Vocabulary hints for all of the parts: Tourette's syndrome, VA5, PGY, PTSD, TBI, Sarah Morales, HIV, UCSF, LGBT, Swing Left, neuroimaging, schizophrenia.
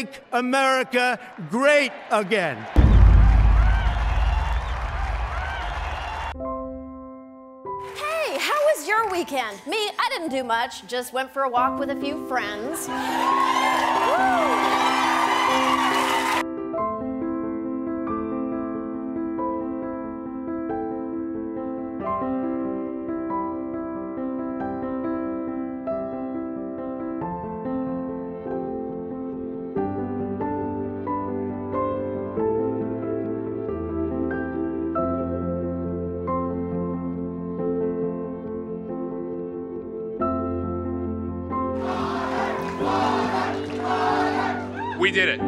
Make America Great Again. Your weekend. Me, I didn't do much. Just went for a walk with a few friends. We did it.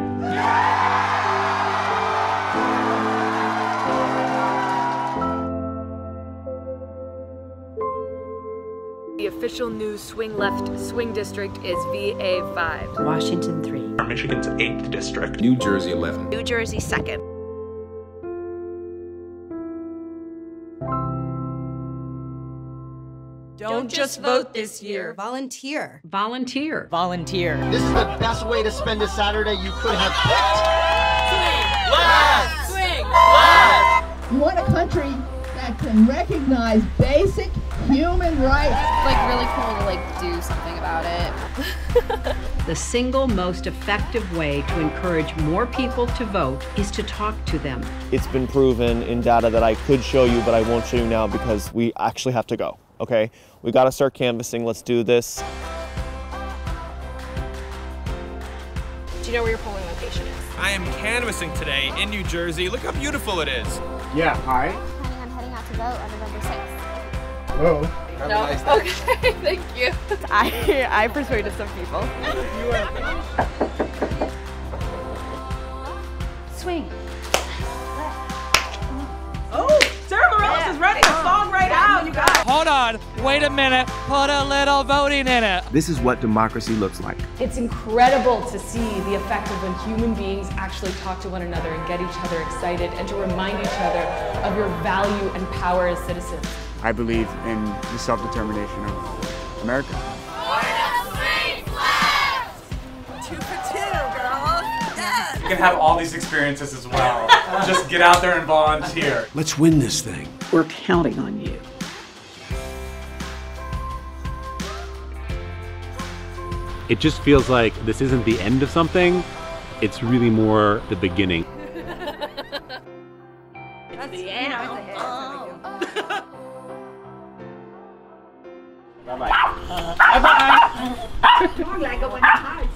The official new Swing Left swing district is VA5. Washington 3. Michigan's 8th district. New Jersey 11. New Jersey 2nd. Don't just vote this year. Volunteer. Volunteer. Volunteer. This is the best way to spend a Saturday you could have picked. Swing left. You want a country that can recognize basic human rights. It's like really cool to do something about it. The single most effective way to encourage more people to vote is to talk to them. It's been proven in data that I could show you, but I won't show you now because we actually have to go. Okay, we got to start canvassing. Let's do this. Do you know where your polling location is? I am canvassing today in New Jersey. Look how beautiful it is. Yeah, hi. Honey, I'm heading out to vote on November 6th. Hello. Have no. A nice day. Okay, thank you. I persuaded some people. You are. Swing. Oh, Sarah Morales is ready to song right out, you guys. Hold on, wait a minute, put a little voting in it. This is what democracy looks like. It's incredible to see the effect of when human beings actually talk to one another and get each other excited and to remind each other of your value and power as citizens. I believe in the self-determination of America. You can have all these experiences as well. Just get out there and volunteer. Let's win this thing. We're counting on you. It just feels like this isn't the end of something. It's really more the beginning. That's the end. Bye-bye. Bye-bye.